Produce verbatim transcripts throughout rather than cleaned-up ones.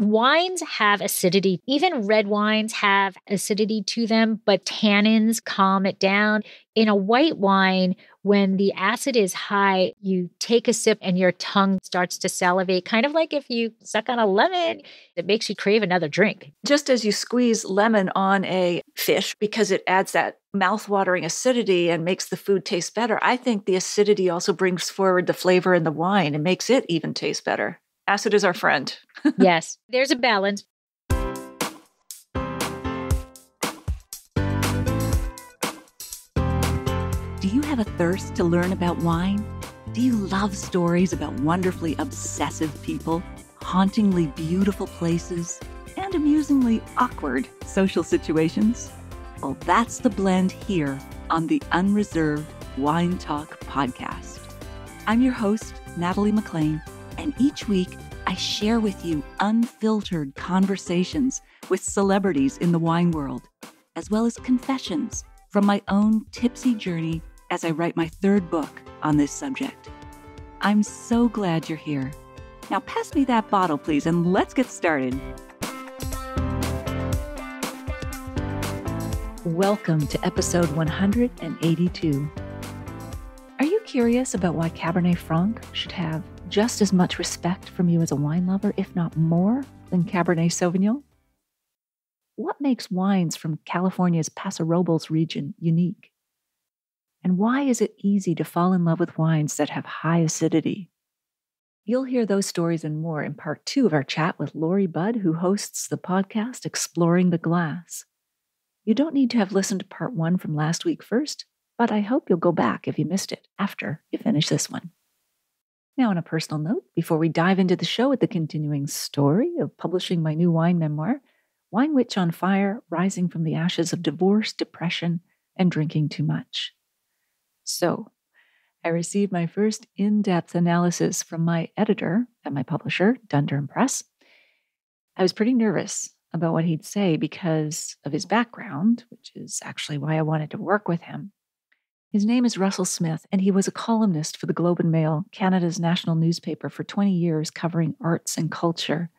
Wines have acidity. Even red wines have acidity to them, but tannins calm it down. In a white wine, when the acid is high, you take a sip and your tongue starts to salivate, kind of like if you suck on a lemon, it makes you crave another drink. Just as you squeeze lemon on a fish because it adds that mouthwatering acidity and makes the food taste better, I think the acidity also brings forward the flavor in the wine and makes it even taste better. Acid is our friend. Yes, there's a balance. Do you have a thirst to learn about wine? Do you love stories about wonderfully obsessive people, hauntingly beautiful places, and amusingly awkward social situations? Well, that's the blend here on the Unreserved Wine Talk podcast. I'm your host, Natalie MacLean. And each week, I share with you unfiltered conversations with celebrities in the wine world, as well as confessions from my own tipsy journey as I write my third book on this subject. I'm so glad you're here. Now pass me that bottle, please, and let's get started. Welcome to episode one hundred eighty-two. Are you curious about why Cabernet Franc should have just as much respect from you as a wine lover, if not more, than Cabernet Sauvignon? What makes wines from California's Paso Robles region unique? And why is it easy to fall in love with wines that have high acidity? You'll hear those stories and more in part two of our chat with Lori Budd, who hosts the podcast Exploring the Glass. You don't need to have listened to part one from last week first, but I hope you'll go back if you missed it after you finish this one. Now, on a personal note, before we dive into the show with the continuing story of publishing my new wine memoir, Wine Witch on Fire, Rising from the Ashes of Divorce, Depression, and Drinking Too Much. So, I received my first in-depth analysis from my editor at my publisher, Dundurn Press. I was pretty nervous about what he'd say because of his background, which is actually why I wanted to work with him. His name is Russell Smith, and he was a columnist for the Globe and Mail, Canada's national newspaper, for twenty years, covering arts and culture.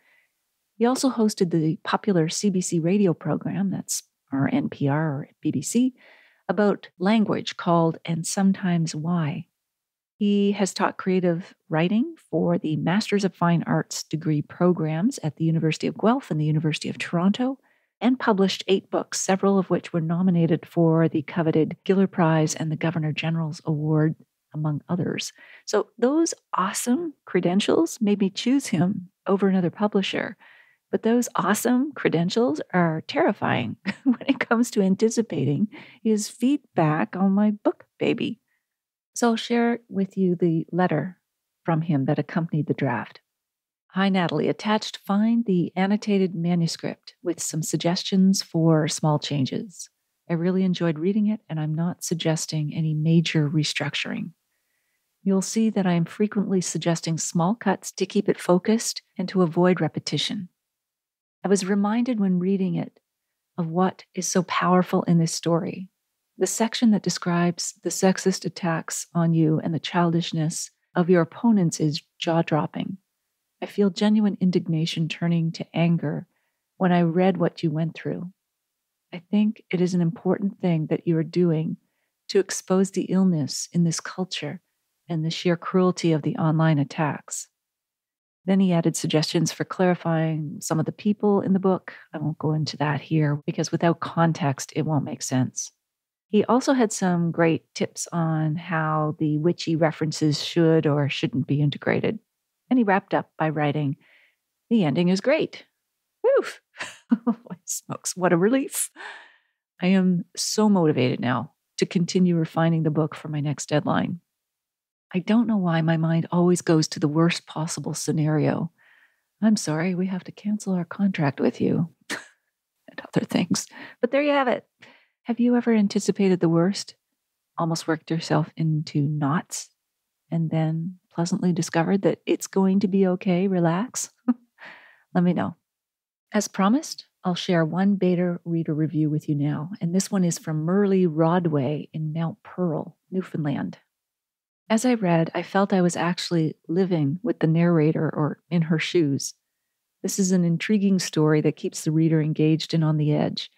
He also hosted the popular C B C radio program, that's our N P R or B B C, about language called And Sometimes Why. He has taught creative writing for the Masters of Fine Arts degree programs at the University of Guelph and the University of Toronto, and published eight books, several of which were nominated for the coveted Giller Prize and the Governor General's Award, among others. So those awesome credentials made me choose him over another publisher. But those awesome credentials are terrifying when it comes to anticipating his feedback on my book, baby. So I'll share with you the letter from him that accompanied the draft. Hi, Natalie. Attached, find the annotated manuscript with some suggestions for small changes. I really enjoyed reading it, and I'm not suggesting any major restructuring. You'll see that I am frequently suggesting small cuts to keep it focused and to avoid repetition. I was reminded when reading it of what is so powerful in this story, the section that describes the sexist attacks on you and the childishness of your opponents is jaw-dropping. I feel genuine indignation turning to anger when I read what you went through. I think it is an important thing that you are doing to expose the illness in this culture and the sheer cruelty of the online attacks. Then he added suggestions for clarifying some of the people in the book. I won't go into that here because without context, it won't make sense. He also had some great tips on how the witchy references should or shouldn't be integrated. And he wrapped up by writing, the ending is great. Woof! Oh, boy, smokes, what a relief. I am so motivated now to continue refining the book for my next deadline. I don't know why my mind always goes to the worst possible scenario. I'm sorry, we have to cancel our contract with you and other things. But there you have it. Have you ever anticipated the worst, almost worked yourself into knots, and then pleasantly discovered that it's going to be okay, relax? Let me know. As promised, I'll share one beta reader review with you now, and this one is from Merley Rodway in Mount Pearl, Newfoundland. As I read, I felt I was actually living with the narrator or in her shoes. This is an intriguing story that keeps the reader engaged and on the edge.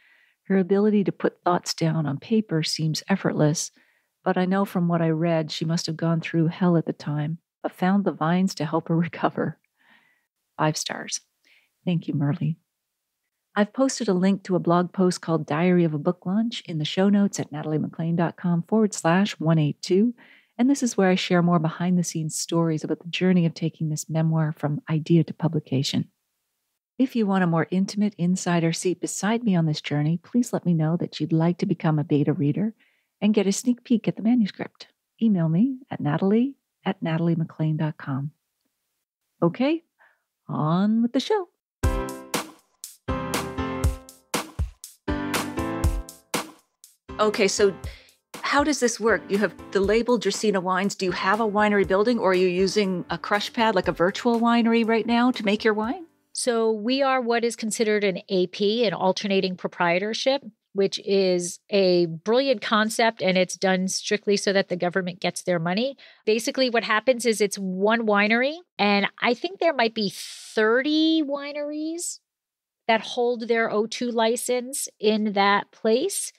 Her ability to put thoughts down on paper seems effortless, but I know from what I read she must have gone through hell at the time, but found the vines to help her recover. Five stars. Thank you, Merley. I've posted a link to a blog post called Diary of a Book Launch in the show notes at nataliemaclean.com forward slash 182, and this is where I share more behind-the-scenes stories about the journey of taking this memoir from idea to publication. If you want a more intimate insider seat beside me on this journey, please let me know that you'd like to become a beta reader and get a sneak peek at the manuscript. Email me at natalie at nataliemaclean.com. Okay, on with the show. Okay, so how does this work? You have the label Dracaena Wines. Do you have a winery building, or are you using a crush pad, like a virtual winery right now, to make your wine? So we are what is considered an A P, an alternating proprietorship, which is a brilliant concept, and it's done strictly so that the government gets their money. Basically, what happens is it's one winery, and I think there might be thirty wineries that hold their O two license in that place.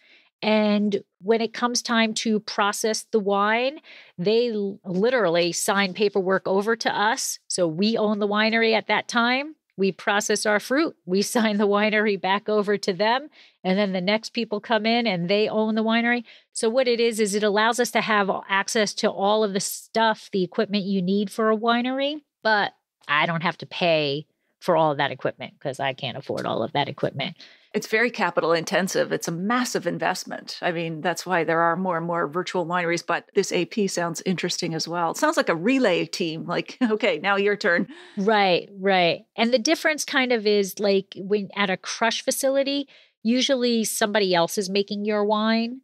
And when it comes time to process the wine, they literally sign paperwork over to us. So we own the winery at that time. We process our fruit. We sign the winery back over to them. And then the next people come in and they own the winery. So what it is, is it allows us to have access to all of the stuff, the equipment you need for a winery. But I don't have to pay for all of that equipment because I can't afford all of that equipment. It's very capital intensive. It's a massive investment. I mean, that's why there are more and more virtual wineries, but this A P sounds interesting as well. It sounds like a relay team, like, okay, now your turn. Right, right. And the difference kind of is like when at a crush facility, usually somebody else is making your wine,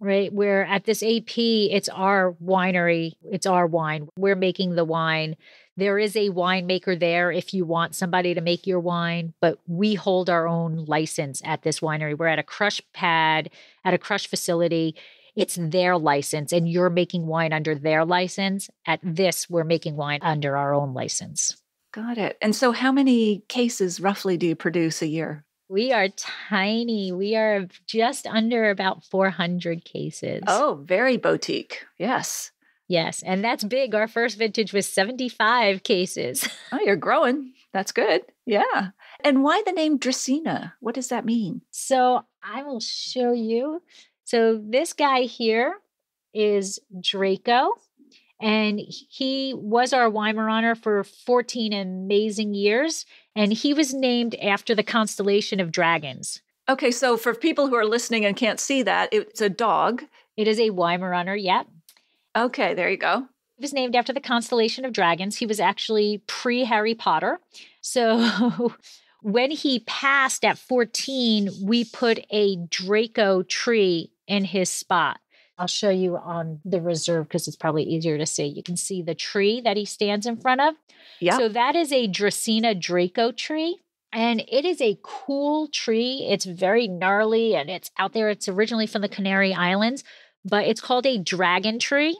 right? Where at this A P, it's our winery, it's our wine. We're making the wine. There is a winemaker there if you want somebody to make your wine, but we hold our own license at this winery. We're at a crush pad, at a crush facility. It's their license, and you're making wine under their license. At this, we're making wine under our own license. Got it. And so how many cases roughly do you produce a year? We are tiny. We are just under about four hundred cases. Oh, very boutique. Yes. Yes. And that's big. Our first vintage was seventy-five cases. Oh, you're growing. That's good. Yeah. And why the name Dracaena? What does that mean? So I will show you. So this guy here is Draco, and he was our Weimaraner for fourteen amazing years. And he was named after the constellation of dragons. Okay. So for people who are listening and can't see that, it's a dog. It is a Weimaraner. Yep. Okay, there you go. He was named after the constellation of dragons. He was actually pre-Harry Potter. So when he passed at fourteen, we put a Draco tree in his spot. I'll show you on the reserve because it's probably easier to see. You can see the tree that he stands in front of. Yeah. So that is a Dracaena Draco tree. And it is a cool tree. It's very gnarly and it's out there. It's originally from the Canary Islands. But it's called a dragon tree.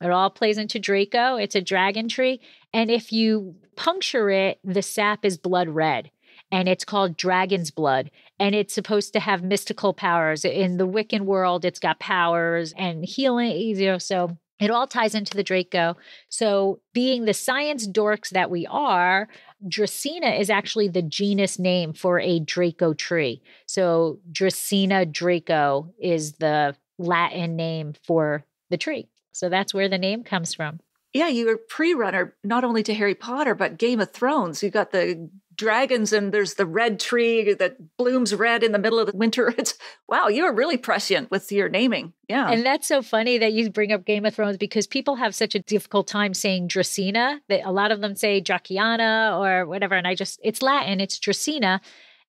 It all plays into Draco. It's a dragon tree. And if you puncture it, the sap is blood red. And it's called dragon's blood. And it's supposed to have mystical powers. In the Wiccan world, it's got powers and healing. You know, so it all ties into the Draco. So being the science dorks that we are, Dracaena is actually the genus name for a Draco tree. So Dracaena Draco is the Latin name for the tree. So that's where the name comes from. Yeah, you were pre-runner not only to Harry Potter, but Game of Thrones. You got the dragons and there's the red tree that blooms red in the middle of the winter. It's wow, you were really prescient with your naming. Yeah. And that's so funny that you bring up Game of Thrones because people have such a difficult time saying Dracaena. That a lot of them say Dracaena or whatever. And I just, it's Latin, it's Dracaena.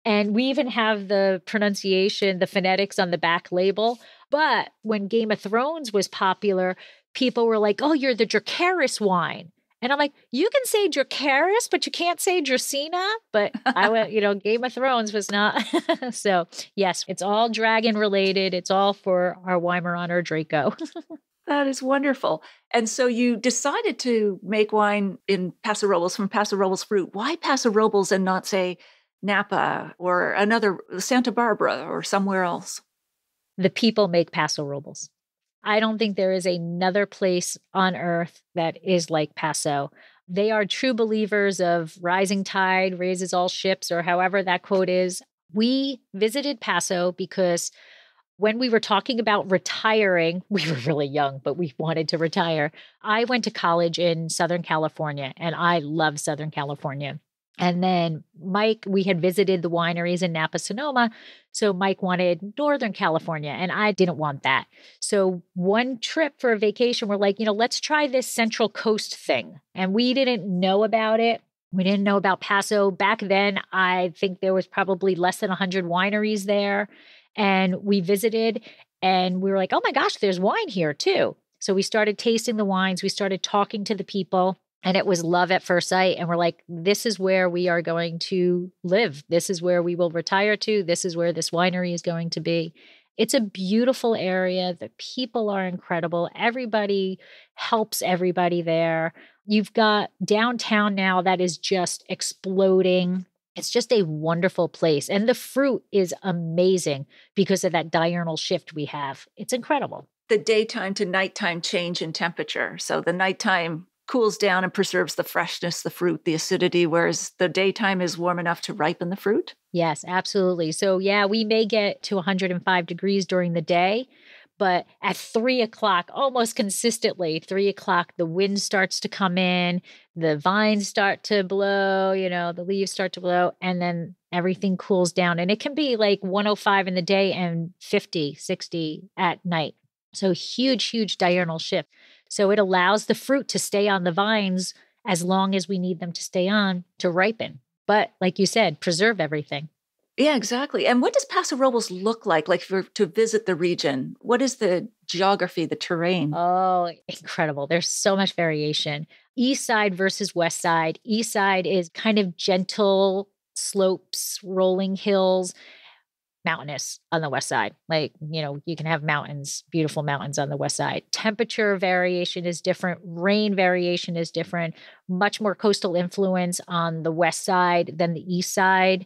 And we even have the pronunciation, the phonetics on the back label. But when Game of Thrones was popular, people were like, oh, you're the Dracaris wine. And I'm like, you can say Dracaris, but you can't say Dracaena. But I went, you know, Game of Thrones was not. So yes, it's all dragon related. It's all for our Weimaraner Draco. That is wonderful. And so you decided to make wine in Paso Robles from Paso Robles fruit. Why Paso Robles and not, say, Napa or another, Santa Barbara or somewhere else? The people make Paso Robles. I don't think there is another place on earth that is like Paso. They are true believers of rising tide raises all ships, or however that quote is. We visited Paso because when we were talking about retiring, we were really young, but we wanted to retire. I went to college in Southern California, and I love Southern California. And then Mike, we had visited the wineries in Napa, Sonoma. So Mike wanted Northern California, and I didn't want that. So one trip for a vacation, we're like, you know, let's try this Central Coast thing. And we didn't know about it. We didn't know about Paso. Back then, I think there was probably less than one hundred wineries there. And we visited and we were like, oh my gosh, there's wine here too. So we started tasting the wines. We started talking to the people, and it was love at first sight. And we're like, this is where we are going to live. This is where we will retire to. This is where this winery is going to be. It's a beautiful area. The people are incredible. Everybody helps everybody there. You've got downtown now that is just exploding. It's just a wonderful place. And the fruit is amazing because of that diurnal shift we have. It's incredible. The daytime to nighttime change in temperature. So the nighttime cools down and preserves the freshness, the fruit, the acidity, whereas the daytime is warm enough to ripen the fruit? Yes, absolutely. So yeah, we may get to one hundred five degrees during the day, but at three o'clock, almost consistently, three o'clock, the wind starts to come in, the vines start to blow, you know, the leaves start to blow, and then everything cools down. And it can be like one oh five in the day and fifty, sixty at night. So huge, huge diurnal shift. So it allows the fruit to stay on the vines as long as we need them to stay on to ripen. But like you said, preserve everything. Yeah, exactly. And what does Paso Robles look like, like for, to visit the region? What is the geography, the terrain? Oh, incredible. There's so much variation. East side versus west side. East side is kind of gentle slopes, rolling hills, mountainous on the west side. Like, you know, you can have mountains, beautiful mountains on the west side. Temperature variation is different. Rain variation is different. Much more coastal influence on the west side than the east side.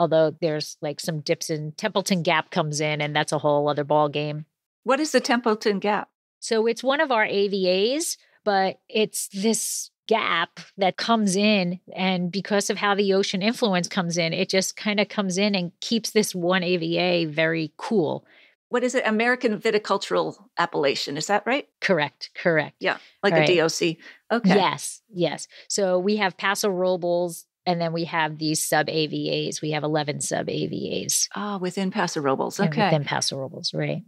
Although there's like some dips in Templeton Gap comes in, and that's a whole other ball game. What is the Templeton Gap? So it's one of our A V As, but it's this gap that comes in, and because of how the ocean influence comes in, it just kind of comes in and keeps this one A V A very cool. What is it? American Viticultural Appellation. Is that right? Correct. Correct. Yeah. Like All a right. D O C. Okay. Yes. Yes. So we have Paso Robles, and then we have these sub-A V As. We have eleven sub-A V As. Oh, within Paso Robles. Okay. And within Paso Robles, right.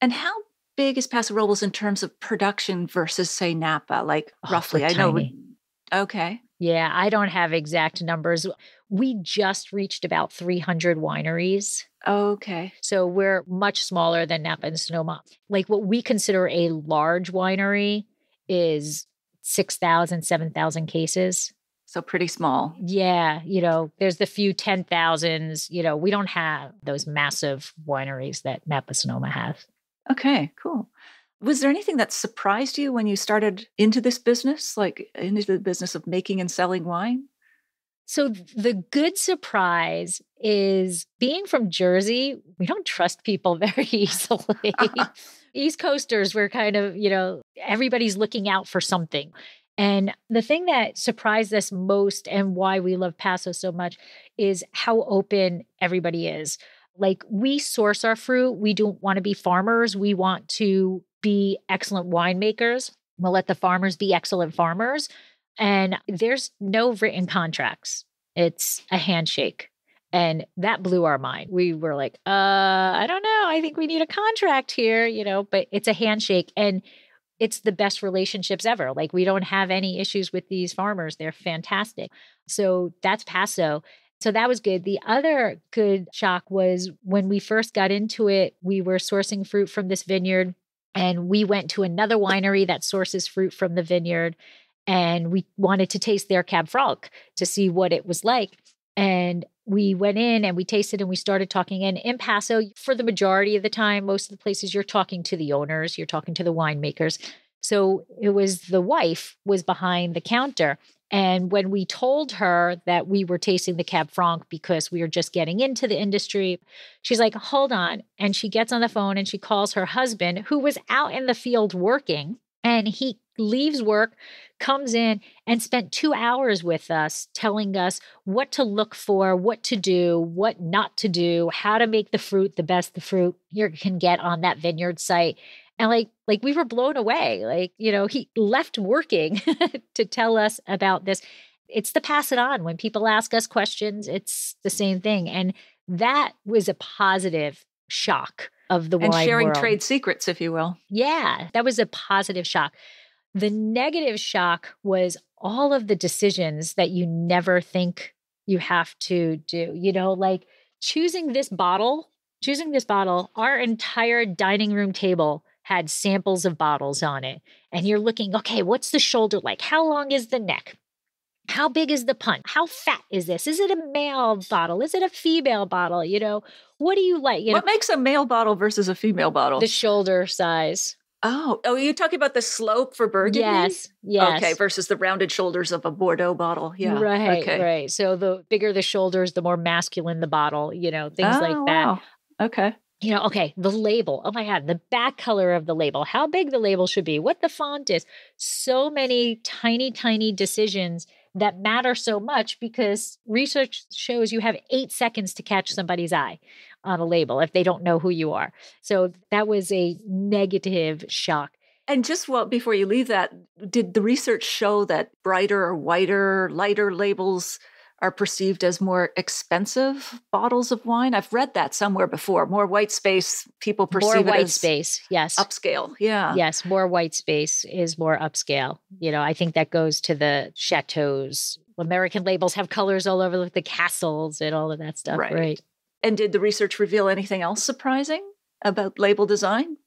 And how big is Paso Robles in terms of production versus, say, Napa? Like oh, roughly, I tiny. know. We, okay. Yeah, I don't have exact numbers. We just reached about three hundred wineries. Okay. So we're much smaller than Napa and Sonoma. Like what we consider a large winery is six thousand, seven thousand cases. So pretty small. Yeah. You know, there's the few ten thousands. You know, we don't have those massive wineries that Napa Sonoma has. Okay, cool. Was there anything that surprised you when you started into this business, like into the business of making and selling wine? So the good surprise is being from Jersey, we don't trust people very easily. East Coasters, we're kind of, you know, everybody's looking out for something. And the thing that surprised us most and why we love Paso so much is how open everybody is. Like we source our fruit. We don't want to be farmers. We want to be excellent winemakers. We'll let the farmers be excellent farmers. And there's no written contracts. It's a handshake. And that blew our mind. We were like, uh, I don't know. I think we need a contract here, you know, but it's a handshake. And it's the best relationships ever. Like we don't have any issues with these farmers. They're fantastic. So that's Paso. So that was good. The other good shock was when we first got into it, we were sourcing fruit from this vineyard, and we went to another winery that sources fruit from the vineyard, and we wanted to taste their Cab Franc to see what it was like. And we went in and we tasted and we started talking. And in Paso, for the majority of the time, most of the places you're talking to the owners, you're talking to the winemakers. So it was the wife was behind the counter. And when we told her that we were tasting the Cab Franc because we were just getting into the industry, she's like, hold on. And she gets on the phone and she calls her husband, who was out in the field working. And he leaves work, comes in, and spent two hours with us telling us what to look for, what to do, what not to do, how to make the fruit the best the fruit you can get on that vineyard site. And like, like we were blown away. Like, you know, he left working to tell us about this. It's the pass it on. When people ask us questions, it's the same thing. And that was a positive shock of the wine world. And sharing trade secrets, if you will. Yeah, that was a positive shock. The negative shock was all of the decisions that you never think you have to do. You know, like choosing this bottle, choosing this bottle, our entire dining room table had samples of bottles on it. And you're looking, okay, what's the shoulder like? How long is the neck? How big is the punt? How fat is this? Is it a male bottle? Is it a female bottle? You know, what do you like? You what know, makes a male bottle versus a female bottle? The shoulder size. Oh, oh, you're talking about the slope for Burgundy? Yes, yes. Okay, versus the rounded shoulders of a Bordeaux bottle. Yeah, right, okay. Right. So the bigger the shoulders, the more masculine the bottle, you know, things oh, like that. Wow. Okay. You know, okay, the label. Oh, my God, the back color of the label, how big the label should be, what the font is. So many tiny, tiny decisions that matter so much because research shows you have eight seconds to catch somebody's eye on a label if they don't know who you are. So that was a negative shock. And just well, before you leave that, did the research show that brighter or whiter, lighter labels are perceived as more expensive bottles of wine? I've read that somewhere before. More white space, people perceive it as more white space, yes. Upscale, yeah. Yes, more white space is more upscale. You know, I think that goes to the chateaus. American labels have colors all over the castles and all of that stuff, right? right? And did the research reveal anything else surprising about label design?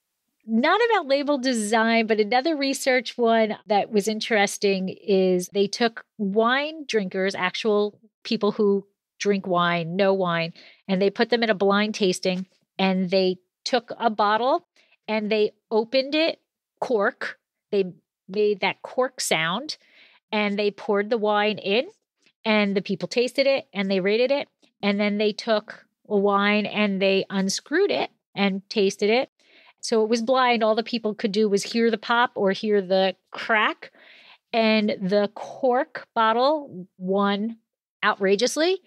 Not about label design, but another research one that was interesting is they took wine drinkers, actual people who drink wine, know wine, and they put them in a blind tasting and they took a bottle and they opened it, cork. They made that cork sound and they poured the wine in and the people tasted it and they rated it. And then they took a wine and they unscrewed it and tasted it. So it was blind. All the people could do was hear the pop or hear the crack. And the cork bottle won outrageously,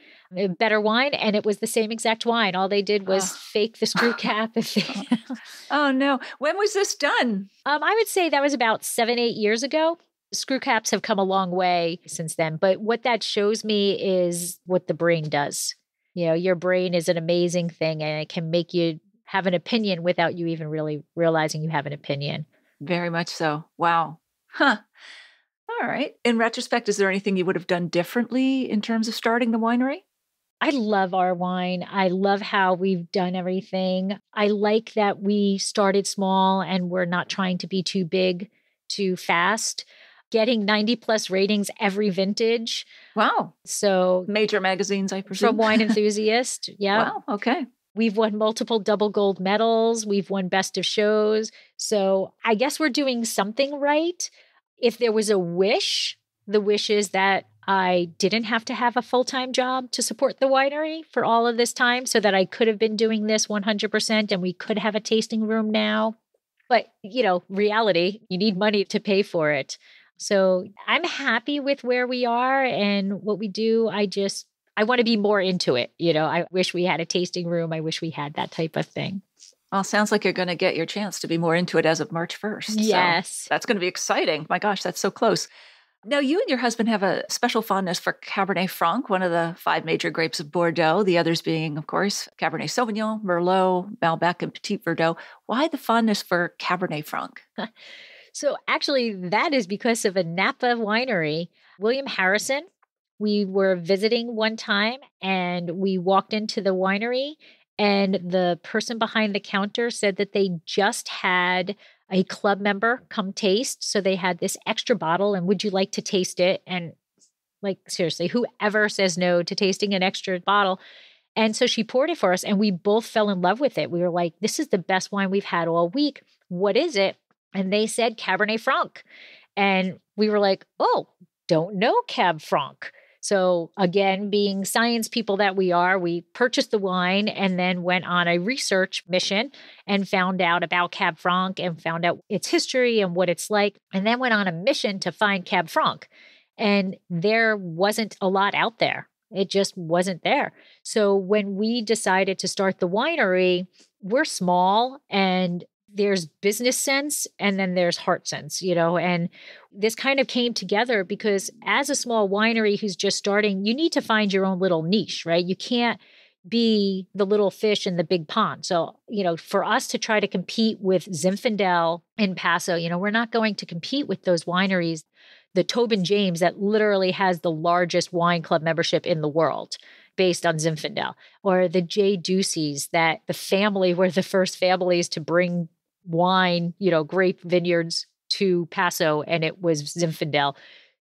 better wine. And it was the same exact wine. All they did was oh. fake the screw cap. If they oh, no. When was this done? Um, I would say that was about seven, eight years ago. Screw caps have come a long way since then. But what that shows me is what the brain does. You know, your brain is an amazing thing and it can make you have an opinion without you even really realizing you have an opinion. Very much so. Wow. Huh. All right. In retrospect, is there anything you would have done differently in terms of starting the winery? I love our wine. I love how we've done everything. I like that we started small and we're not trying to be too big, too fast. Getting ninety plus ratings every vintage. Wow. So major magazines, I presume. From Wine Enthusiast. Yeah. Wow. Okay. We've won multiple double gold medals. We've won best of shows. So I guess we're doing something right. If there was a wish, the wish is that I didn't have to have a full-time job to support the winery for all of this time so that I could have been doing this one hundred percent and we could have a tasting room now. But, you know, reality, you need money to pay for it. So I'm happy with where we are and what we do. I just I want to be more into it. You know, I wish we had a tasting room. I wish we had that type of thing. Well, sounds like you're going to get your chance to be more into it as of March first. Yes. So that's going to be exciting. My gosh, that's so close. Now, you and your husband have a special fondness for Cabernet Franc, one of the five major grapes of Bordeaux, the others being, of course, Cabernet Sauvignon, Merlot, Malbec, and Petit Verdot. Why the fondness for Cabernet Franc? So actually, that is because of a Napa winery, William Harrison. We were visiting one time and we walked into the winery and the person behind the counter said that they just had a club member come taste. So they had this extra bottle and would you like to taste it? And Like, seriously, whoever says no to tasting an extra bottle. And so she poured it for us and we both fell in love with it. We were like, this is the best wine we've had all week. What is it? And they said Cabernet Franc. And we were like, oh, don't know Cab Franc. So again, being science people that we are, we purchased the wine and then went on a research mission and found out about Cab Franc and found out its history and what it's like, and then went on a mission to find Cab Franc. And there wasn't a lot out there. It just wasn't there. So when we decided to start the winery, we're small and there's business sense and then there's heart sense, you know, and this kind of came together because as a small winery who's just starting, you need to find your own little niche, right? You can't be the little fish in the big pond. So, you know, for us to try to compete with Zinfandel in Paso, you know, we're not going to compete with those wineries, the Tobin James that literally has the largest wine club membership in the world, based on Zinfandel, or the J. Ducey's that the family were the first families to bring wine, you know, grape vineyards to Paso, and it was Zinfandel.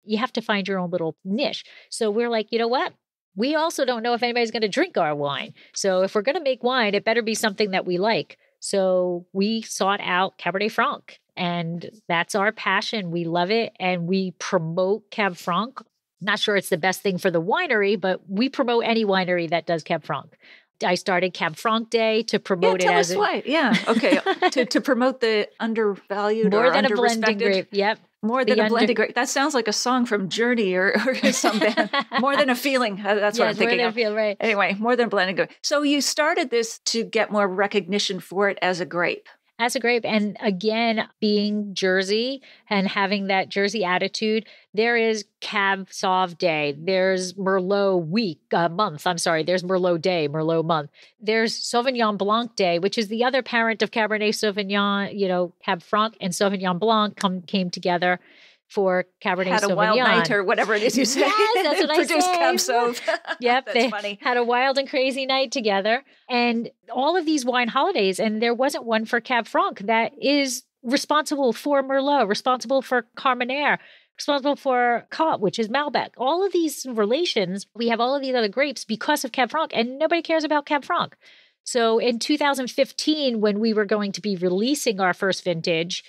You have to find your own little niche. So we're like, you know what? We also don't know if anybody's going to drink our wine. So if we're going to make wine, it better be something that we like. So we sought out Cabernet Franc, and that's our passion. We love it, and we promote Cab Franc. Not sure it's the best thing for the winery, but we promote any winery that does Cab Franc. I started Cab Franc Day to promote yeah, it as a... Why. Yeah, okay. to, to promote the undervalued More or than under a blending grape, yep. More than the a under... blending grape. That sounds like a song from Journey or, or something. More than a feeling. That's yes, what I'm thinking more than of. A feel, right. Anyway, more than a blending grape. So you started this to get more recognition for it as a grape. As a grape. And again, being Jersey and having that Jersey attitude, there is Cab Sauv Day. There's Merlot Week, uh, month. I'm sorry. There's Merlot Day, Merlot month. There's Sauvignon Blanc Day, which is the other parent of Cabernet Sauvignon, you know, Cab Franc and Sauvignon Blanc come came together for Cabernet had Sauvignon. Had a wild night or whatever it is you say. Yes, that's what I say. Cab Sauv. Yep. That's they funny. Had a wild and crazy night together. And all of these wine holidays, and there wasn't one for Cab Franc that is responsible for Merlot, responsible for Carmenere, responsible for Cab, which is Malbec. All of these relations, we have all of these other grapes because of Cab Franc, and nobody cares about Cab Franc. So in two thousand fifteen, when we were going to be releasing our first vintage,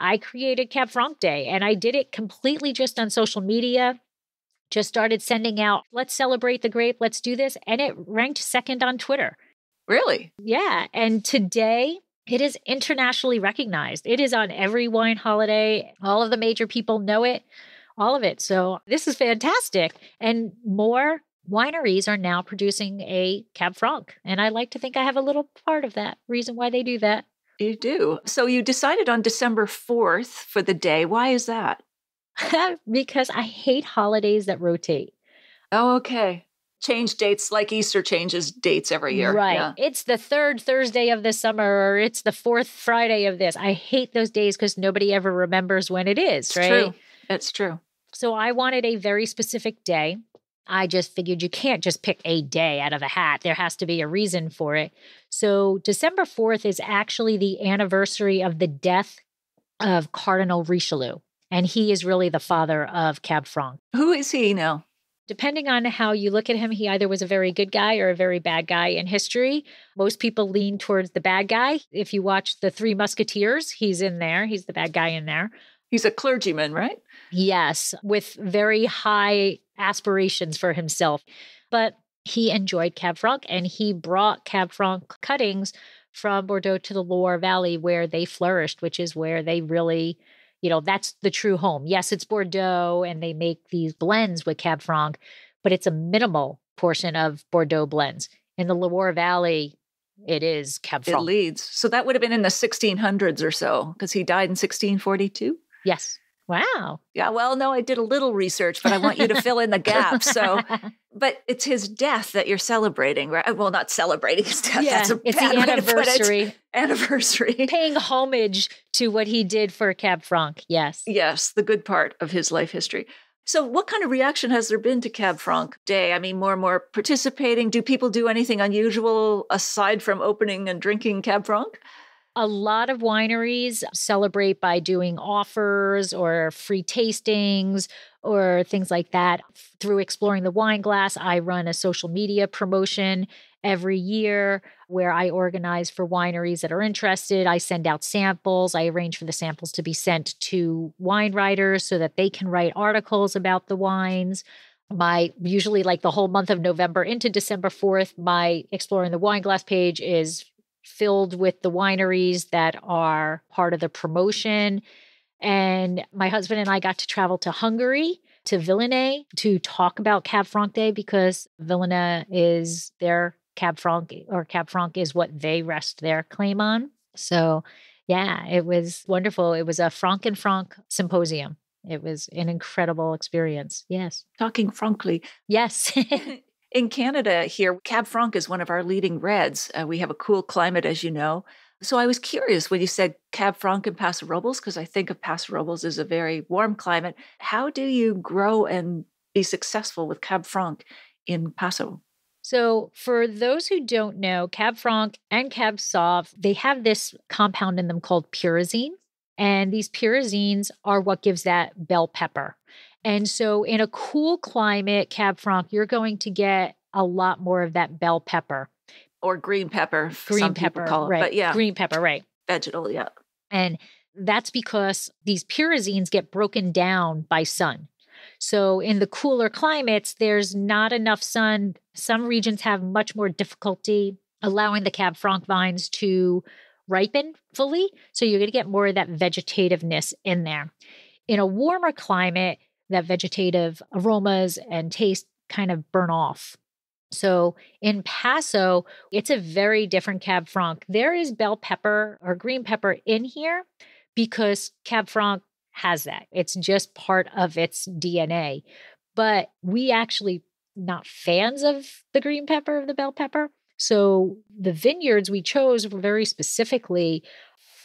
I created Cab Franc Day, and I did it completely just on social media, just started sending out, let's celebrate the grape, let's do this. And it ranked second on Twitter. Really? Yeah. And today it is internationally recognized. It is on every wine holiday. All of the major people know it, all of it. So this is fantastic. And more wineries are now producing a Cab Franc. And I like to think I have a little part of that reason why they do that. You do. So you decided on December fourth for the day. Why is that? Because I hate holidays that rotate. Oh, okay. Change dates like Easter changes dates every year. Right. Yeah. It's the third Thursday of this summer, or it's the fourth Friday of this. I hate those days because nobody ever remembers when it is, it's right? True. It's true. So I wanted a very specific day. I just figured you can't just pick a day out of a hat. There has to be a reason for it. So December fourth is actually the anniversary of the death of Cardinal Richelieu. And he is really the father of Cab Franc. Who is he now? Depending on how you look at him, he either was a very good guy or a very bad guy in history. Most people lean towards the bad guy. If you watch The Three Musketeers, he's in there. He's the bad guy in there. He's a clergyman, right? Yes, with very high aspirations for himself. But he enjoyed Cab Franc, and he brought Cab Franc cuttings from Bordeaux to the Loire Valley where they flourished, which is where they really, you know, that's the true home. Yes, it's Bordeaux, and they make these blends with Cab Franc, but it's a minimal portion of Bordeaux blends. In the Loire Valley, it is Cab Franc. It leads. So that would have been in the sixteen hundreds or so, because he died in sixteen forty-two? Yes. Wow. Yeah. Well, no, I did a little research, but I want you to fill in the gap. So, but it's his death that you're celebrating, right? Well, not celebrating his death. Yeah, that's a it's bad the anniversary. Way to put it. Anniversary. Paying homage to what he did for Cab Franc. Yes. Yes. The good part of his life history. So what kind of reaction has there been to Cab Franc Day? I mean, more and more participating. Do people do anything unusual aside from opening and drinking Cab Franc? A lot of wineries celebrate by doing offers or free tastings or things like that. Through Exploring the Wine Glass, I run a social media promotion every year where I organize for wineries that are interested. I send out samples. I arrange for the samples to be sent to wine writers so that they can write articles about the wines. My usually like the whole month of November into December fourth, my Exploring the Wine Glass page is filled with the wineries that are part of the promotion. And my husband and I got to travel to Hungary, to Villeneuve, to talk about Cab Franc Day, because Villeneuve is their Cab Franc, or Cab Franc is what they rest their claim on. So yeah, it was wonderful. It was a Franc and Franc symposium. It was an incredible experience. Yes. Talking frankly. Yes. In Canada here, Cab Franc is one of our leading reds. Uh, we have a cool climate, as you know. So I was curious when you said Cab Franc and Paso Robles, because I think of Paso Robles as a very warm climate. How do you grow and be successful with Cab Franc in Paso? So for those who don't know, Cab Franc and Cab Sauv, they have this compound in them called pyrazine. And these pyrazines are what gives that bell pepper. And so in a cool climate, Cab Franc, you're going to get a lot more of that bell pepper. Or green pepper. Green some pepper, call it, right. But yeah. Green pepper, right. Vegetal, yeah. And that's because these pyrazines get broken down by sun. So in the cooler climates, there's not enough sun. Some regions have much more difficulty allowing the Cab Franc vines to ripen fully. So you're going to get more of that vegetativeness in there. In a warmer climate, that vegetative aromas and taste kind of burn off. So in Paso, it's a very different Cab Franc. There is bell pepper or green pepper in here because Cab Franc has that. It's just part of its D N A. But we actually not fans of the green pepper, of the bell pepper. So the vineyards we chose were very specifically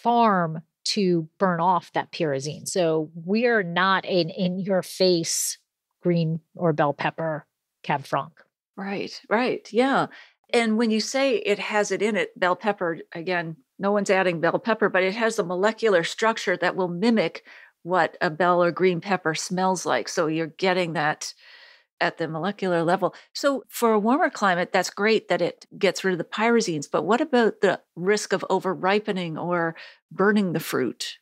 farm to burn off that pyrazine. So we are not an in-your-face green or bell pepper Cab Franc. Right, right. Yeah. And when you say it has it in it, bell pepper, again, no one's adding bell pepper, but it has a molecular structure that will mimic what a bell or green pepper smells like. So you're getting that at the molecular level. So for a warmer climate, that's great that it gets rid of the pyrazines, but what about the risk of over-ripening or burning the fruit?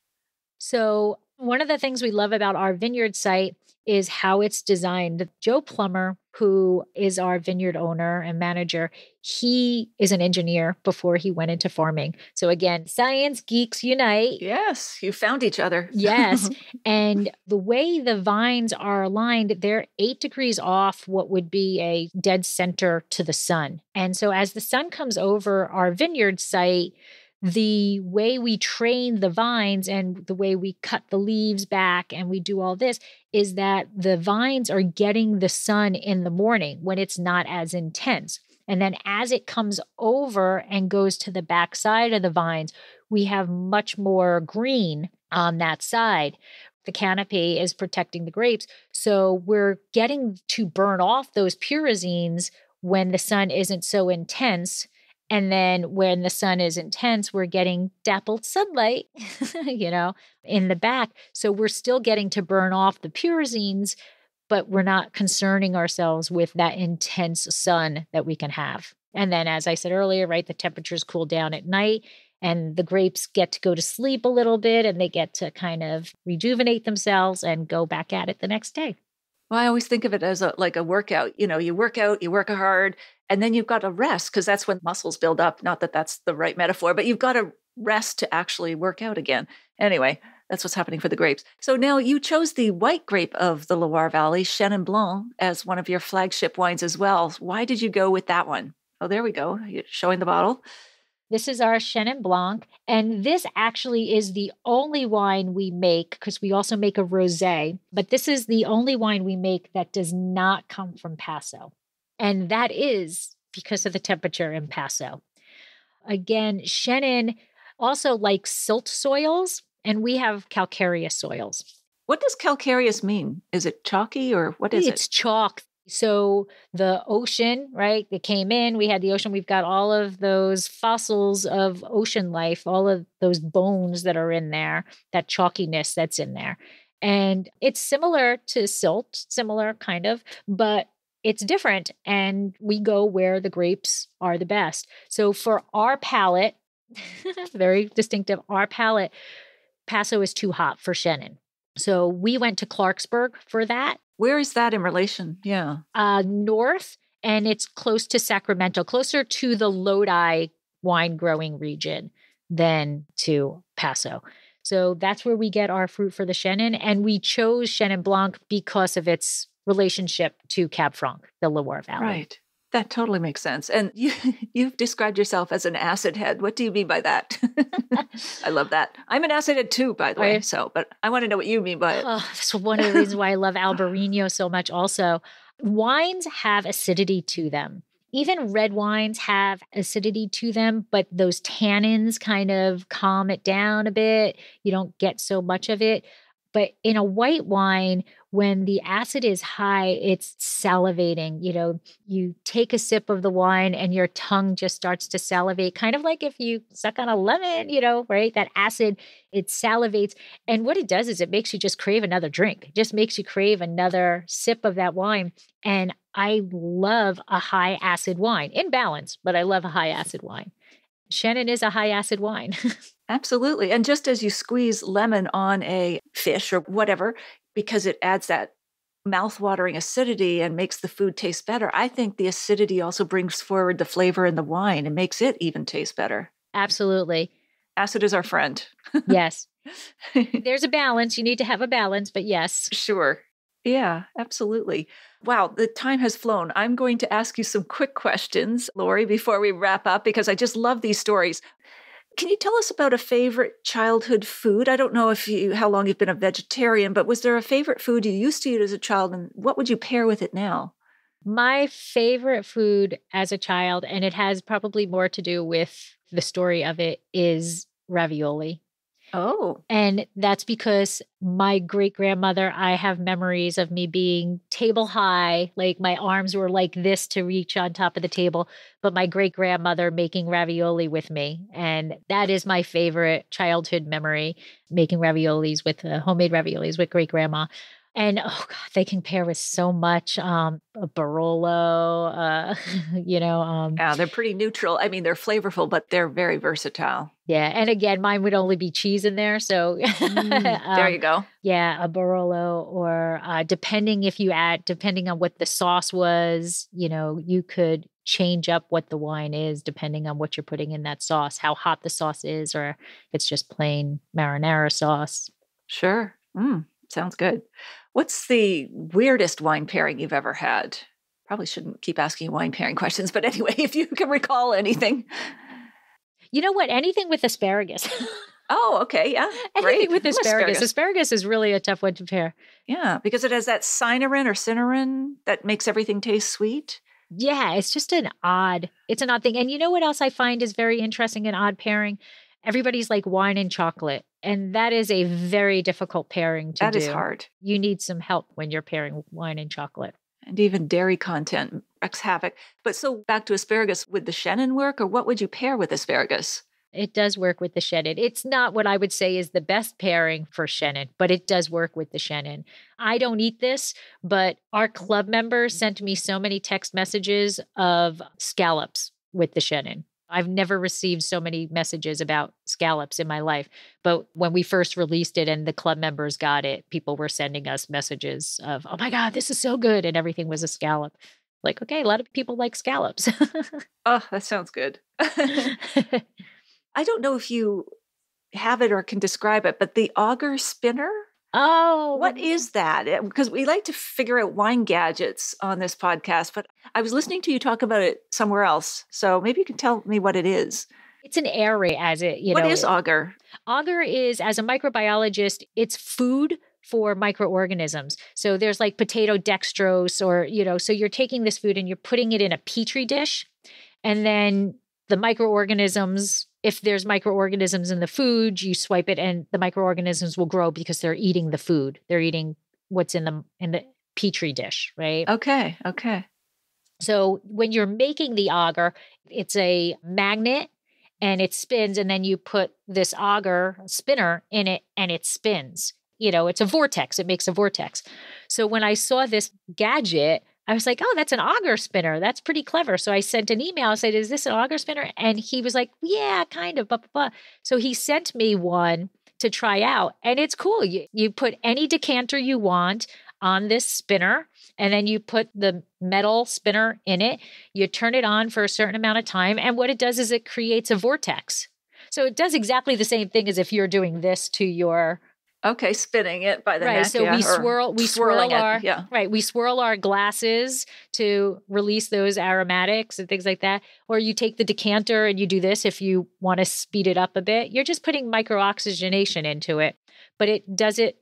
So one of the things we love about our vineyard site is how it's designed. Joe Plummer, who is our vineyard owner and manager, he is an engineer before he went into farming. So again, science geeks unite. Yes, you found each other. Yes. And the way the vines are aligned, they're eight degrees off what would be a dead center to the sun. And so as the sun comes over our vineyard site, the way we train the vines and the way we cut the leaves back and we do all this is that the vines are getting the sun in the morning when it's not as intense. And then as it comes over and goes to the back side of the vines, we have much more green on that side. The canopy is protecting the grapes. So we're getting to burn off those pyrazines when the sun isn't so intense. And then when the sun is intense, we're getting dappled sunlight, you know, in the back. So we're still getting to burn off the pyrazines, but we're not concerning ourselves with that intense sun that we can have. And then, as I said earlier, right, the temperatures cool down at night and the grapes get to go to sleep a little bit and they get to kind of rejuvenate themselves and go back at it the next day. Well, I always think of it as a, like a workout. You know, you work out, you work hard, and then you've got to rest because that's when muscles build up. Not that that's the right metaphor, but you've got to rest to actually work out again. Anyway, that's what's happening for the grapes. So now you chose the white grape of the Loire Valley, Chenin Blanc, as one of your flagship wines as well. Why did you go with that one? Oh, there we go. You're showing the bottle. This is our Chenin Blanc, and this actually is the only wine we make, because we also make a rosé, but this is the only wine we make that does not come from Paso, and that is because of the temperature in Paso. Again, Chenin also likes silt soils, and we have calcareous soils. What does calcareous mean? Is it chalky, or what is it's it? It's chalk. So the ocean, right, that came in, we had the ocean, we've got all of those fossils of ocean life, all of those bones that are in there, that chalkiness that's in there. And it's similar to Silt, similar kind of, but it's different. And we go where the grapes are the best. So for our palate, very distinctive, our palate, Paso is too hot for Chenin. So we went to Clarksburg for that. Where is that in relation? Yeah. Uh, north, and it's close to Sacramento, closer to the Lodi wine growing region than to Paso. So that's where we get our fruit for the Chenin. And we chose Chenin Blanc because of its relationship to Cab Franc, the Loire Valley. Right. That totally makes sense. And you, you've described yourself as an acid head. What do you mean by that? I love that. I'm an acid head too, by the way. So, but I want to know what you mean by it. Oh, that's one of the reasons why I love Albarino so much also. Wines have acidity to them. Even red wines have acidity to them, but those tannins kind of calm it down a bit. You don't get so much of it. But in a white wine, when the acid is high, it's salivating. You know, you take a sip of the wine and your tongue just starts to salivate, kind of like if you suck on a lemon, you know, right? That acid, it salivates. And what it does is it makes you just crave another drink. It just makes you crave another sip of that wine. And I love a high acid wine, in balance, but I love a high acid wine. Chenin is a high acid wine. Absolutely. And just as you squeeze lemon on a fish or whatever, because it adds that mouth-watering acidity and makes the food taste better, I think the acidity also brings forward the flavor in the wine and makes it even taste better. Absolutely. Acid is our friend. Yes. There's a balance. You need to have a balance, but yes. Sure. Yeah, absolutely. Wow, the time has flown. I'm going to ask you some quick questions, Lori, before we wrap up, because I just love these stories. Can you tell us about a favorite childhood food? I don't know if you how long you've been a vegetarian, but was there a favorite food you used to eat as a child, and what would you pair with it now? My favorite food as a child, and it has probably more to do with the story of it, is ravioli. Oh. And that's because my great-grandmother, I have memories of me being table high, like my arms were like this to reach on top of the table, but my great-grandmother making ravioli with me. And that is my favorite childhood memory, making raviolis with uh, homemade raviolis with great-grandma. And oh God, they can pair with so much, um, a Barolo, uh, you know. Um, yeah, they're pretty neutral. I mean, they're flavorful, but they're very versatile. Yeah. And again, mine would only be cheese in there. So mm, there you go. Um, yeah. A Barolo or uh, depending if you add, depending on what the sauce was, you know, you could change up what the wine is depending on what you're putting in that sauce, how hot the sauce is, or if it's just plain marinara sauce. Sure. Mm. Sounds good. What's the weirdest wine pairing you've ever had? Probably shouldn't keep asking wine pairing questions, but anyway, if you can recall anything. You know what? Anything with asparagus. Oh, okay. Yeah. Anything great. With asparagus. asparagus. Asparagus is really a tough one to pair. Yeah, because it has that cyanorin or cyanorin that makes everything taste sweet. Yeah, it's just an odd, it's an odd thing. And you know what else I find is very interesting and odd pairing? Everybody's like wine and chocolate. And that is a very difficult pairing to do. That is hard. You need some help when you're pairing wine and chocolate. And even dairy content wreaks havoc. But so back to asparagus, would the Chenin work, or what would you pair with asparagus? It does work with the Chenin. It's not what I would say is the best pairing for Chenin, but it does work with the Chenin. I don't eat this, but our club members sent me so many text messages of scallops with the Chenin. I've never received so many messages about scallops in my life. But when we first released it and the club members got it, people were sending us messages of, oh my God, this is so good. And everything was a scallop. Like, okay, a lot of people like scallops. Oh, that sounds good. I don't know if you have it or can describe it, but the auger spinner? Oh, what is that? Because we like to figure out wine gadgets on this podcast, but I was listening to you talk about it somewhere else. So maybe you can tell me what it is. It's an airway as it, you know. What is auger? Auger is, as a microbiologist, it's food for microorganisms. So there's like potato dextrose or, you know, so you're taking this food and you're putting it in a Petri dish, and then the microorganisms, if there's microorganisms in the food, you swipe it and the microorganisms will grow because they're eating the food. They're eating what's in the in the Petri dish, right? Okay, okay. So when you're making the auger, it's a magnet and it spins, and then you put this auger spinner in it and it spins. you know, it's a vortex. It makes a vortex. So when I saw this gadget, I was like, oh, that's an auger spinner. That's pretty clever. So I sent an email. I said, is this an auger spinner? And he was like, yeah, kind of, blah, blah, blah. So he sent me one to try out. And it's cool. You, you put any decanter you want on this spinner, and then you put the metal spinner in it. You turn it on for a certain amount of time. And what it does is it creates a vortex. So it does exactly the same thing as if you're doing this to your... Okay, spinning it by the right, neck. Right, so yeah, we swirl, we swirl our, it, yeah. right, we swirl our glasses to release those aromatics and things like that. Or you take the decanter and you do this if you want to speed it up a bit. You're just putting micro-oxygenation into it, but it does it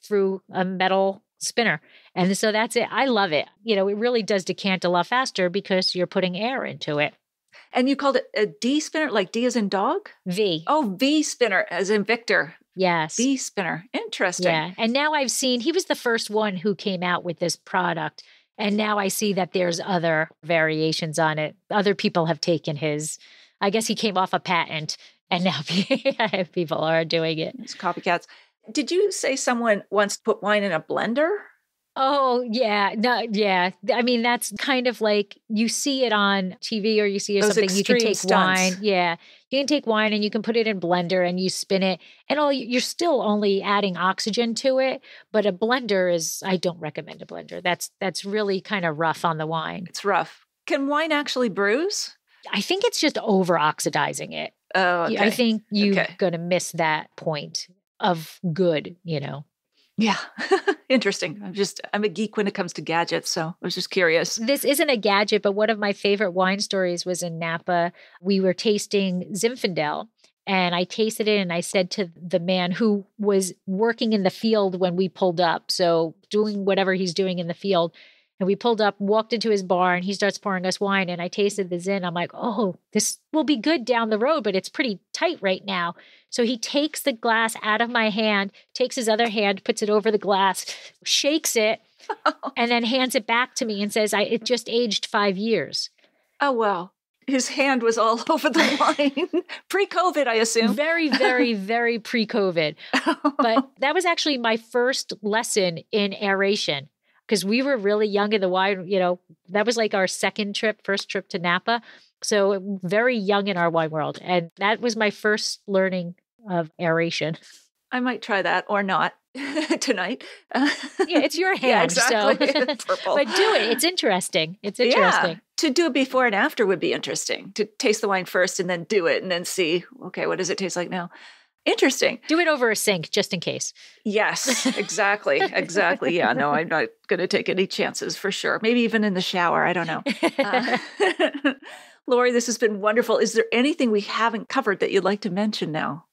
through a metal spinner. And so that's it. I love it. You know, it really does decant a lot faster because you're putting air into it. And you called it a D spinner, like D as in dog? V. Oh, V spinner as in Victor. Yes. V spinner. Interesting. Yeah. And now I've seen, he was the first one who came out with this product. And now I see that there's other variations on it. Other people have taken his, I guess he came off a patent and now people are doing it. It's copycats. Did you say someone once put wine in a blender? Oh, yeah. No, yeah. I mean, that's kind of like you see it on T V or you see it something. You can take stunts. wine. Yeah. You can take wine and you can put it in blender and you spin it. And all you're still only adding oxygen to it. But a blender is, I don't recommend a blender. That's that's really kind of rough on the wine. It's rough. Can wine actually bruise? I think it's just over-oxidizing it. Oh, okay. I think you're okay. going to miss that point of good, you know. Yeah. Interesting. I'm just, I'm a geek when it comes to gadgets. So I was just curious. This isn't a gadget, but one of my favorite wine stories was in Napa. We were tasting Zinfandel and I tasted it. And I said to the man who was working in the field when we pulled up, so doing whatever he's doing in the field. And we pulled up, walked into his bar and he starts pouring us wine. And I tasted the Zin. I'm like, oh, this will be good down the road, but it's pretty tight right now. So he takes the glass out of my hand, takes his other hand, puts it over the glass, shakes it, and then hands it back to me and says, I, it just aged five years. Oh, wow. His hand was all over the wine. Pre-COVID, I assume. Very, very, very pre-COVID. But that was actually my first lesson in aeration. Because we were really young in the wine, you know, that was like our second trip, first trip to Napa. So very young in our wine world. And that was my first learning of aeration. I might try that or not tonight. Yeah, it's your hand. Yeah, exactly. So. Purple. But do it. It's interesting. It's interesting. Yeah. To do it before and after would be interesting. To taste the wine first and then do it and then see, okay, what does it taste like now? Interesting. Do it over a sink, just in case. Yes, exactly. Exactly. Yeah, no, I'm not going to take any chances for sure. Maybe even in the shower. I don't know. Uh, Lori, this has been wonderful. Is there anything we haven't covered that you'd like to mention now?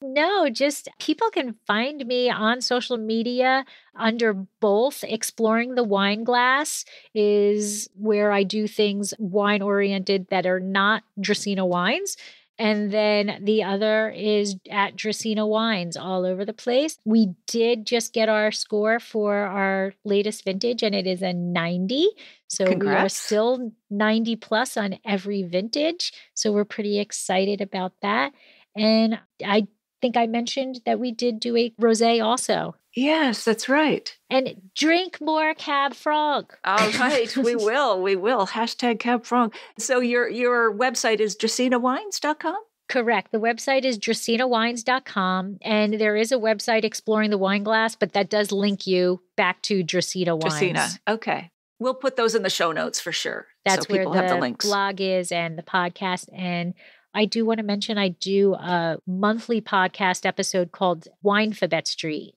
No, just people can find me on social media under both. Exploring the Wine Glass is where I do things wine-oriented that are not Dracaena wines. And then the other is at Dracaena Wines all over the place. We did just get our score for our latest vintage, and it is a ninety. So Congrats. We are still ninety plus on every vintage. So we're pretty excited about that. And I think I mentioned that we did do a rosé also. Yes, that's right. And drink more Cab Franc. All right. We will. We will. Hashtag Cab Franc. So your your website is dracaena wines dot com? Correct. The website is dracaena wines dot com. And there is a website, Exploring the Wine Glass, but that does link you back to Dracaena Wines. Dracaena. Okay. We'll put those in the show notes for sure. That's so where people the, have the links. Blog is and the podcast. And I do want to mention I do a monthly podcast episode called Winefabet Street.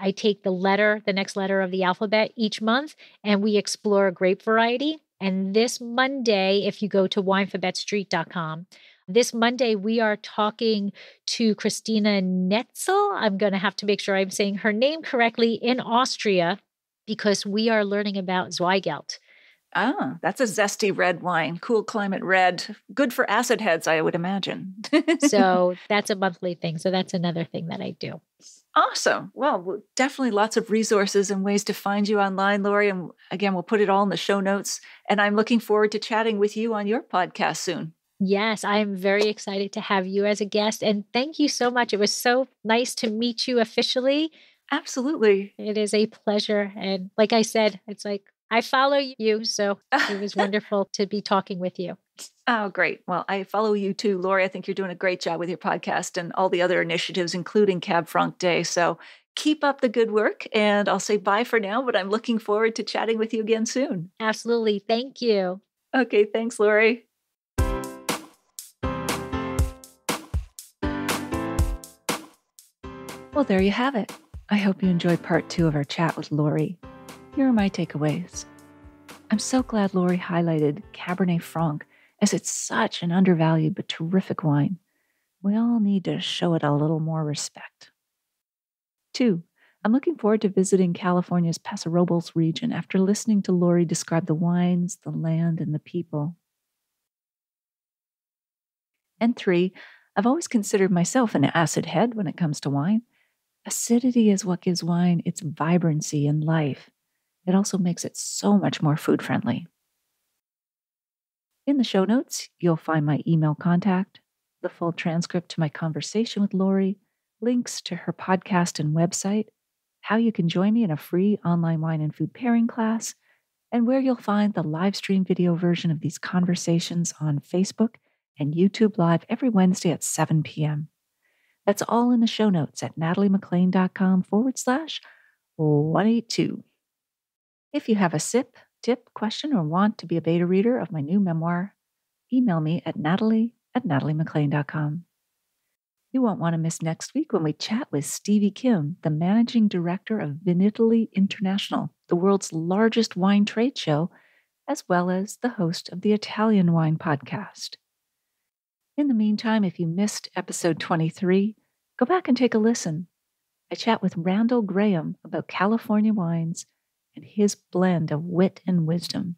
I take the letter, the next letter of the alphabet each month, and we explore a grape variety. And this Monday, if you go to winefabet street dot com, this Monday we are talking to Christina Netzel. I'm going to have to make sure I'm saying her name correctly, in Austria, because we are learning about Zweigelt. Ah, that's a zesty red wine, cool climate red, good for acid heads, I would imagine. So that's a monthly thing. So that's another thing that I do. Awesome. Well, definitely lots of resources and ways to find you online, Lori. And again, we'll put it all in the show notes. And I'm looking forward to chatting with you on your podcast soon. Yes, I am very excited to have you as a guest. And thank you so much. It was so nice to meet you officially. Absolutely. It is a pleasure. And like I said, it's like, I follow you. So it was wonderful to be talking with you. Oh, great. Well, I follow you too, Lori. I think you're doing a great job with your podcast and all the other initiatives, including Cab Franc Day. So keep up the good work, and I'll say bye for now, but I'm looking forward to chatting with you again soon. Absolutely. Thank you. Okay. Thanks, Lori. Well, there you have it. I hope you enjoyed part two of our chat with Lori. Here are my takeaways. I'm so glad Lori highlighted Cabernet Franc, as it's such an undervalued but terrific wine. We all need to show it a little more respect. Two, I'm looking forward to visiting California's Paso Robles region after listening to Lori describe the wines, the land, and the people. And three, I've always considered myself an acid head when it comes to wine. Acidity is what gives wine its vibrancy and life. It also makes it so much more food-friendly. In the show notes, you'll find my email contact, the full transcript to my conversation with Lori, links to her podcast and website, how you can join me in a free online wine and food pairing class, and where you'll find the live stream video version of these conversations on Facebook and YouTube Live every Wednesday at seven p.m. That's all in the show notes at nataliemaclean.com forward slash 182. If you have a sip, tip, question, or want to be a beta reader of my new memoir, email me at natalie at nataliemaclean.com. You won't want to miss next week when we chat with Stevie Kim, the managing director of Vinitaly International, the world's largest wine trade show, as well as the host of the Italian Wine Podcast. In the meantime, if you missed episode twenty-three, go back and take a listen. I chat with Randall Graham about California wines and his blend of wit and wisdom.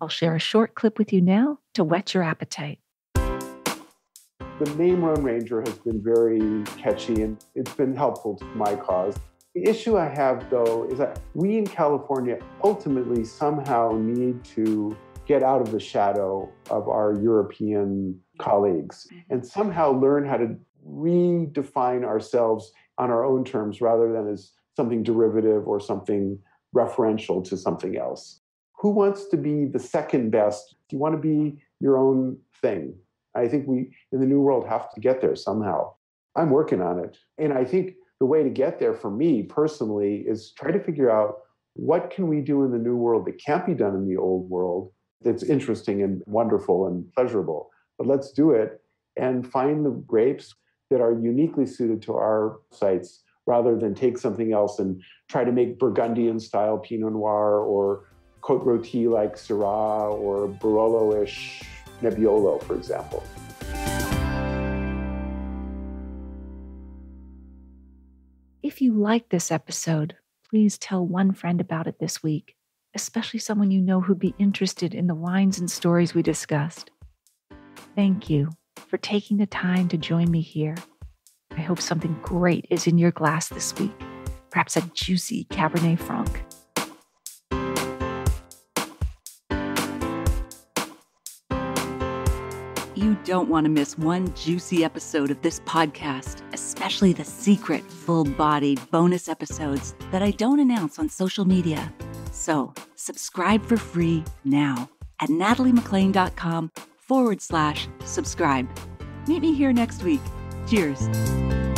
I'll share a short clip with you now to whet your appetite. The name Lone Ranger has been very catchy, and it's been helpful to my cause. The issue I have, though, is that we in California ultimately somehow need to get out of the shadow of our European colleagues and somehow learn how to redefine ourselves on our own terms rather than as something derivative or something referential to something else. Who wants to be the second best? Do you want to be your own thing? I think we, in the New World, have to get there somehow. I'm working on it. And I think the way to get there for me personally is try to figure out what can we do in the New World that can't be done in the Old World that's interesting and wonderful and pleasurable. But let's do it and find the grapes that are uniquely suited to our sites, rather than take something else and try to make Burgundian-style Pinot Noir or Côte Rôtie-like Syrah or Barolo-ish Nebbiolo, for example. If you like this episode, please tell one friend about it this week, especially someone you know who'd be interested in the wines and stories we discussed. Thank you for taking the time to join me here. I hope something great is in your glass this week, perhaps a juicy Cabernet Franc. You don't want to miss one juicy episode of this podcast, especially the secret, full-bodied bonus episodes that I don't announce on social media. So subscribe for free now at nataliemaclean.com forward slash subscribe. Meet me here next week. Cheers.